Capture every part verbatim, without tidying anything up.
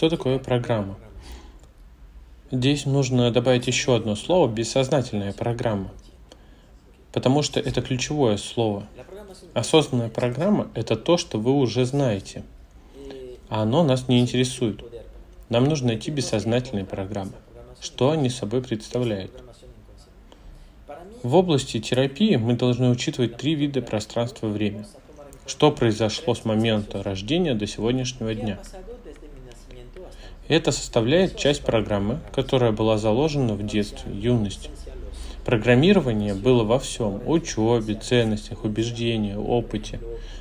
Что такое программа? Здесь нужно добавить еще одно слово — бессознательная программа, потому что это ключевое слово. Осознанная программа — это то, что вы уже знаете, а оно нас не интересует. Нам нужно найти бессознательные программы. Что они собой представляют? В области терапии мы должны учитывать три вида пространства и времени. Что произошло с момента рождения до сегодняшнего дня? Это составляет часть программы, которая была заложена в детстве, юности. Программирование было во всем – учебе, ценностях, убеждениях, опыте.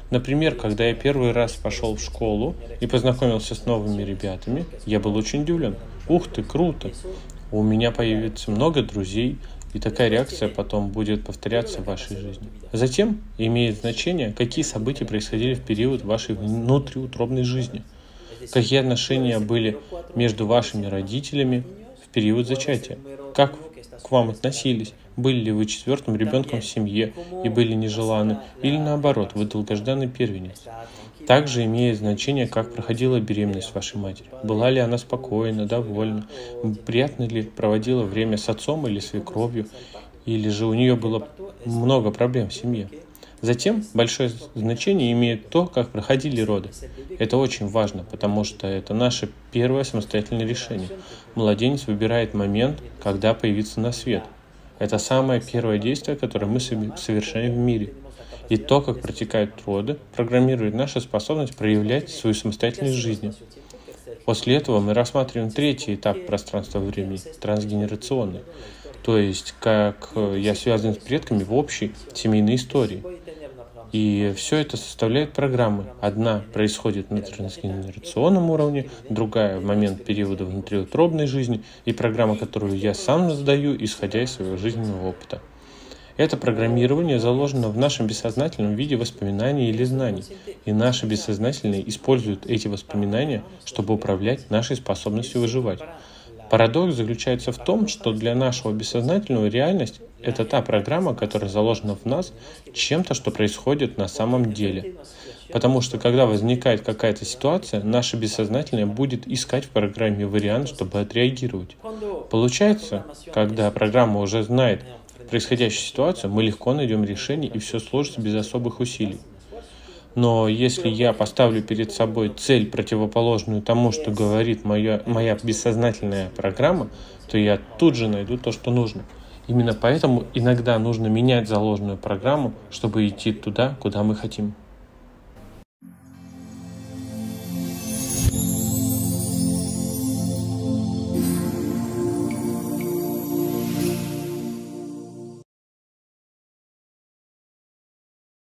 Например, когда я первый раз пошел в школу и познакомился с новыми ребятами, я был очень удивлен. Ух ты, круто! У меня появится много друзей, и такая реакция потом будет повторяться в вашей жизни. Затем имеет значение, какие события происходили в период вашей внутриутробной жизни, какие отношения были между вашими родителями в период зачатия, как к вам относились, были ли вы четвертым ребенком в семье и были нежеланы, или наоборот, вы долгожданный первенец. Также имеет значение, как проходила беременность вашей матери. Была ли она спокойна, довольна, приятно ли проводила время с отцом или свекровью, или же у нее было много проблем в семье. Затем большое значение имеет то, как проходили роды. Это очень важно, потому что это наше первое самостоятельное решение. Младенец выбирает момент, когда появится на свет. Это самое первое действие, которое мы совершаем в мире. И то, как протекают роды, программирует нашу способность проявлять свою самостоятельность в жизни. После этого мы рассматриваем третий этап пространства времени – трансгенерационный. То есть, как я связан с предками в общей семейной истории. И все это составляет программы. Одна происходит на трансгенерационном уровне, другая в момент периода внутриутробной жизни, и программа, которую я сам создаю, исходя из своего жизненного опыта. Это программирование заложено в нашем бессознательном виде воспоминаний или знаний, и наши бессознательные используют эти воспоминания, чтобы управлять нашей способностью выживать. Парадокс заключается в том, что для нашего бессознательного реальность – это та программа, которая заложена в нас чем-то, что происходит на самом деле. Потому что, когда возникает какая-то ситуация, наше бессознательное будет искать в программе вариант, чтобы отреагировать. Получается, когда программа уже знает происходящую ситуацию, мы легко найдем решение, и все сложится без особых усилий. Но если я поставлю перед собой цель, противоположную тому, что говорит моя, моя бессознательная программа, то я тут же найду то, что нужно. Именно поэтому иногда нужно менять заложенную программу, чтобы идти туда, куда мы хотим.